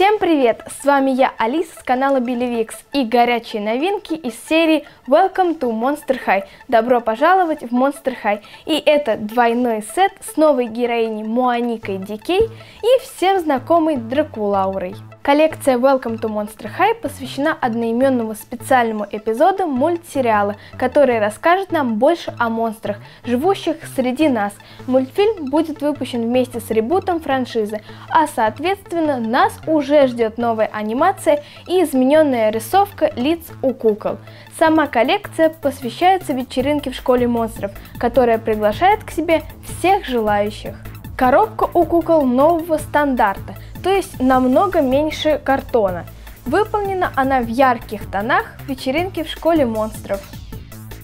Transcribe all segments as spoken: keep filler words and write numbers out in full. Всем привет! С вами я, Алиса, с канала Билливикс, и горячие новинки из серии Welcome to Monster High. Добро пожаловать в Monster High! И это двойной сет с новой героиней Моаникой Ди Кэй и всем знакомой Дракулаурой. Коллекция Welcome to Monster High посвящена одноименному специальному эпизоду мультсериала, который расскажет нам больше о монстрах, живущих среди нас. Мультфильм будет выпущен вместе с ребутом франшизы, а соответственно нас уже ждет новая анимация и измененная рисовка лиц у кукол. Сама коллекция посвящается вечеринке в школе монстров, которая приглашает к себе всех желающих. Коробка у кукол нового стандарта, то есть намного меньше картона. Выполнена она в ярких тонах вечеринки в школе монстров.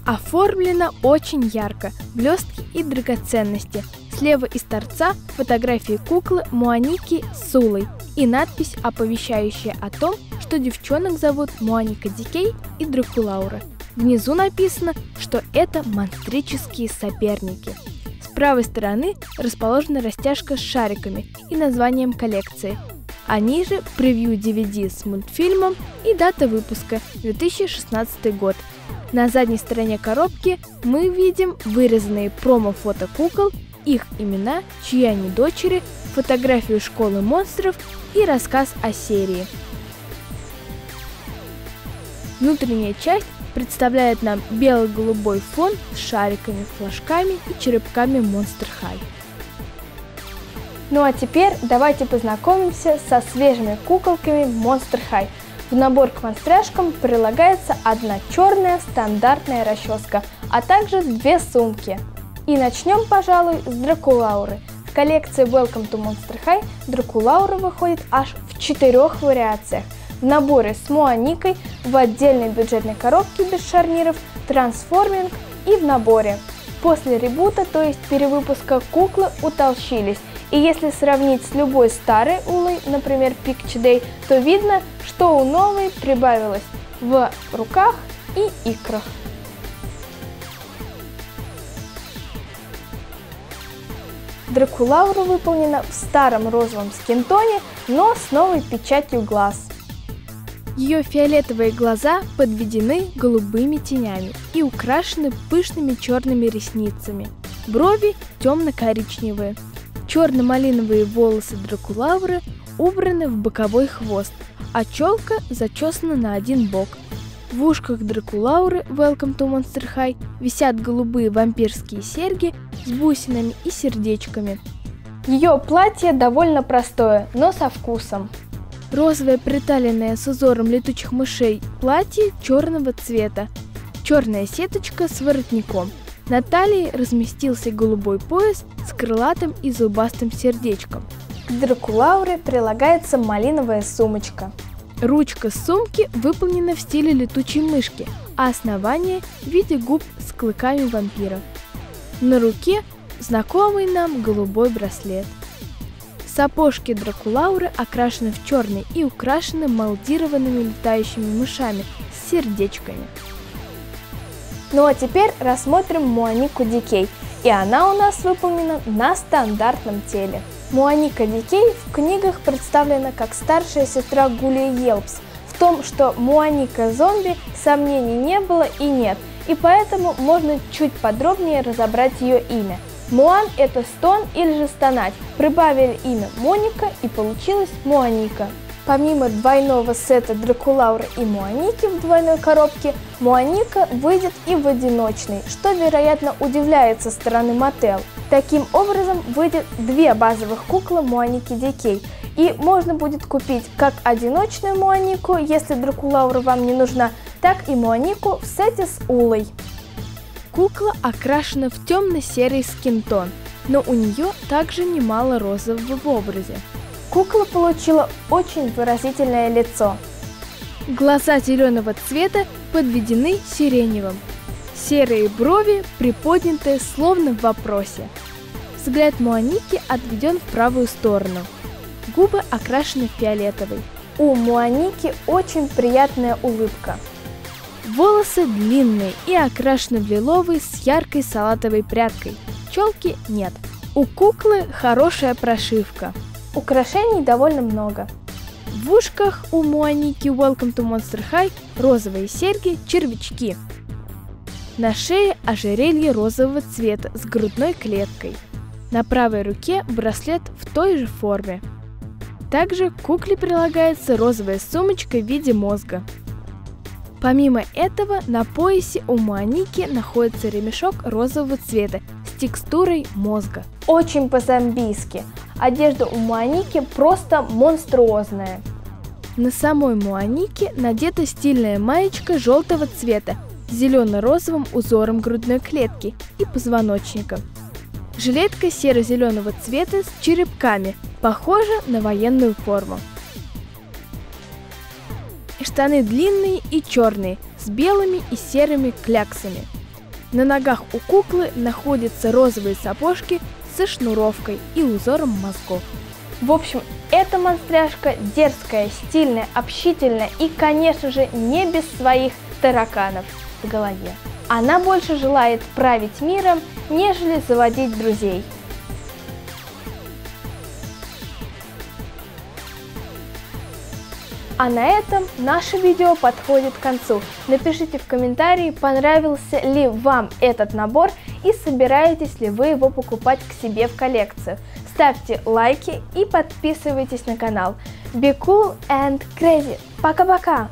Оформлена очень ярко, блестки и драгоценности. Слева из торца фотографии куклы Моаники с Сулой и надпись, оповещающая о том, что девчонок зовут Моаника Ди Кэй и Дракулаура. Внизу написано, что это монстрические соперники. С правой стороны расположена растяжка с шариками и названием коллекции, а ниже превью ди ви ди с мультфильмом и дата выпуска две тысячи шестнадцатый год. На задней стороне коробки мы видим вырезанные промо-фото кукол, их имена, чьи они дочери, фотографию школы монстров и рассказ о серии. Внутренняя часть представляет нам бело-голубой фон с шариками, флажками и черепками Monster High. Ну а теперь давайте познакомимся со свежими куколками Monster High. В набор к монстряшкам прилагается одна черная стандартная расческа, а также две сумки. И начнем, пожалуй, с Дракулауры. В коллекции Welcome to Monster High Дракулаура выходит аж в четырех вариациях. В наборе с Моаникой, в отдельной бюджетной коробке без шарниров, трансформинг и в наборе. После ребута, то есть перевыпуска, куклы утолщились. И если сравнить с любой старой улой, например, Picture Day, то видно, что у новой прибавилось в руках и икрах. Дракулаура выполнена в старом розовом скинтоне, но с новой печатью глаз. Ее фиолетовые глаза подведены голубыми тенями и украшены пышными черными ресницами. Брови темно-коричневые. Черно-малиновые волосы Дракулауры убраны в боковой хвост, а челка зачесана на один бок. В ушках Дракулауры Welcome to Monster High висят голубые вампирские серьги с бусинами и сердечками. Ее платье довольно простое, но со вкусом. Розовое, приталенное с узором летучих мышей платье черного цвета, черная сеточка с воротником. На талии разместился голубой пояс с крылатым и зубастым сердечком. К Дракулауре прилагается малиновая сумочка. Ручка сумки выполнена в стиле летучей мышки, а основание в виде губ с клыками вампира. На руке знакомый нам голубой браслет. Сапожки Дракулауры окрашены в черный и украшены молдированными летающими мышами с сердечками. Ну а теперь рассмотрим Моанику Ди Кэй, и она у нас выполнена на стандартном теле. Моаника Ди Кэй в книгах представлена как старшая сестра Гулии Йелпс. В том, что Моаника зомби, сомнений не было и нет, и поэтому можно чуть подробнее разобрать ее имя. Моан – это стон или же стонать, прибавили имя Моника и получилась Моаника. Помимо двойного сета Дракулауры и Моаники в двойной коробке, Моаника выйдет и в одиночной, что, вероятно, удивляет со стороны Mattel. Таким образом, выйдет две базовых куклы Моаники Ди Кэй, и можно будет купить как одиночную Моанику, если Дракулаура вам не нужна, так и Моанику в сете с улой. Кукла окрашена в темно-серый скинтон, но у нее также немало розового в образе. Кукла получила очень выразительное лицо. Глаза зеленого цвета подведены сиреневым. Серые брови приподняты словно в вопросе. Взгляд Моаники отведен в правую сторону. Губы окрашены фиолетовой. У Моаники очень приятная улыбка. Волосы длинные и окрашены в лиловый с яркой салатовой прядкой. Челки нет. У куклы хорошая прошивка. Украшений довольно много. В ушках у Моаники Welcome to Monster High розовые серьги, червячки. На шее ожерелье розового цвета с грудной клеткой. На правой руке браслет в той же форме. Также к кукле прилагается розовая сумочка в виде мозга. Помимо этого, на поясе у Моаники находится ремешок розового цвета с текстурой мозга. Очень по-зомбийски. Одежда у Моаники просто монструозная. На самой Моанике надета стильная маечка желтого цвета с зелено-розовым узором грудной клетки и позвоночника. Жилетка серо-зеленого цвета с черепками, похожа на военную форму. Штаны длинные и черные, с белыми и серыми кляксами. На ногах у куклы находятся розовые сапожки со шнуровкой и узором мозгов. В общем, эта монстряшка дерзкая, стильная, общительная и, конечно же, не без своих тараканов в голове. Она больше желает править миром, нежели заводить друзей. А на этом наше видео подходит к концу. Напишите в комментарии, понравился ли вам этот набор и собираетесь ли вы его покупать к себе в коллекцию. Ставьте лайки и подписывайтесь на канал. Be cool and crazy. Пока-пока!